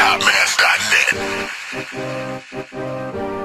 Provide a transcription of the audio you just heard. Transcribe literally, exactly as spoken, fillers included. Topmass dot net.